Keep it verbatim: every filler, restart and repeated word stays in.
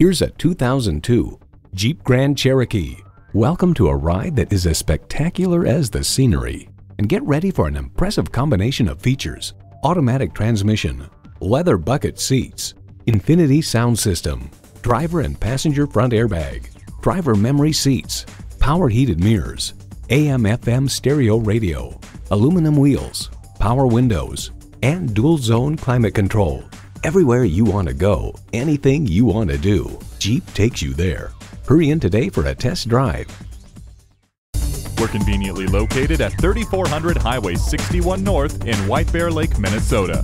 Here's a two thousand two Jeep Grand Cherokee. Welcome to a ride that is as spectacular as the scenery. And get ready for an impressive combination of features: automatic transmission, leather bucket seats, Infinity sound system, driver and passenger front airbag, driver memory seats, power heated mirrors, A M F M stereo radio, aluminum wheels, power windows, and dual zone climate control. Everywhere you want to go, anything you want to do, Jeep takes you there. Hurry in today for a test drive. We're conveniently located at thirty-four hundred Highway sixty-one North in White Bear Lake, Minnesota.